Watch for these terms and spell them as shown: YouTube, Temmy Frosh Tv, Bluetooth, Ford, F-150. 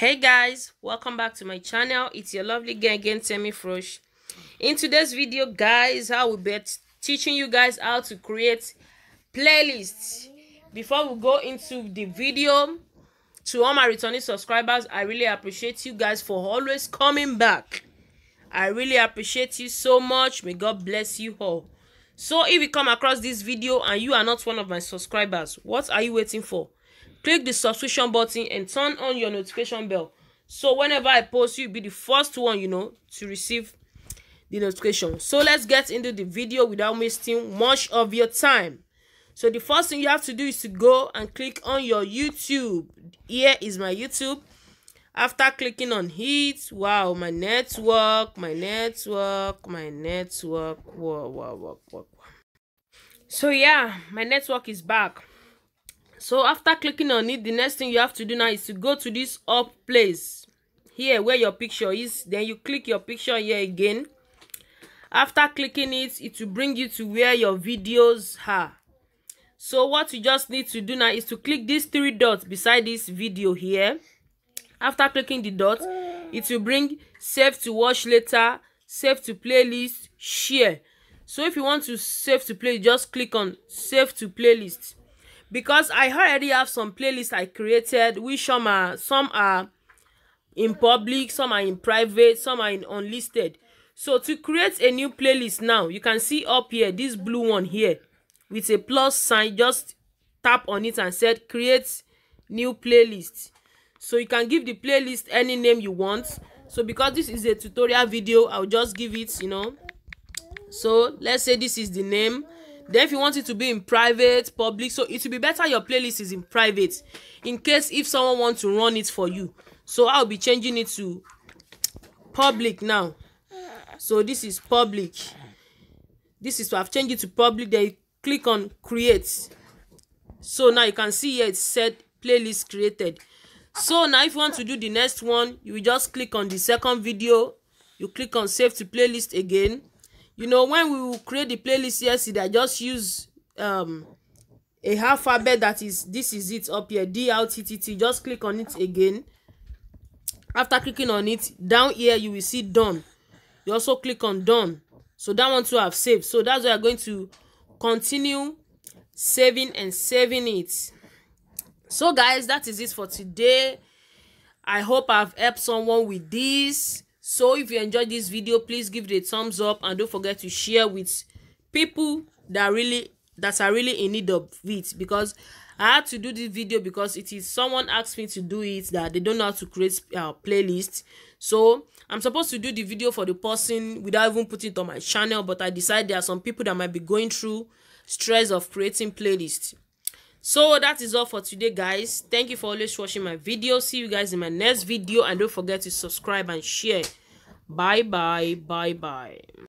Hey guys, welcome back to my channel. It's your lovely girl again, Temmy Frosh. In today's video guys, I will be teaching you guys how to create playlists. Before we go into the video, to all my returning subscribers, I really appreciate you guys for always coming back. I really appreciate you so much. May God bless you all. So if you come across this video and you are not one of my subscribers, what are you waiting for? Click the subscription button and turn on your notification bell, so whenever I post, you'll be the first one, you know, to receive the notification. So let's get into the video without wasting much of your time. So the first thing you have to do is to go and click on your YouTube. Here is my YouTube. After clicking on it, wow, my network, wow. So yeah, my network is back. So after clicking on it, the next thing you have to do now is to go to this up place here where your picture is. Then you click your picture here again. After clicking it, it will bring you to where your videos are. So what you just need to do now is to click these three dots beside this video here. After clicking the dot, it will bring save to watch later, save to playlist, share. So if you want to save to play, just click on save to playlist. Because I already have some playlists I created, which some are in public, some are in private, some are in unlisted. So to create a new playlist now, you can see up here, this blue one here, with a plus sign, just tap on it and said create new playlist. So you can give the playlist any name you want. So because this is a tutorial video, I'll just give it, you know. So let's say this is the name. Then if you want it to be in private, public, so it will be better your playlist is in private, in case if someone wants to run it for you. So I'll be changing it to public now. So this is public. This is, I've changed it to public. Then you click on create. So now you can see here it said playlist created. So now if you want to do the next one, you will just click on the second video. You click on save to playlist again. You know, when we will create the playlist yesterday, I just use a alphabet that is, this is it up here, D-L-T-T-T. Just click on it again. After clicking on it, down here, you will see done. You also click on done. So that one too have saved. So that's why I'm going to continue saving and saving it. So guys, that is it for today. I hope I've helped someone with this. So if you enjoyed this video, please give it a thumbs up and don't forget to share with people that are really in need of it, because I had to do this video because it is someone asked me to do it, that they don't know how to create a playlist. So I'm supposed to do the video for the person without even putting it on my channel, but I decided there are some people that might be going through stress of creating playlists. So that is all for today guys. Thank you for always watching my video. See you guys in my next video, and don't forget to subscribe and share. Bye bye.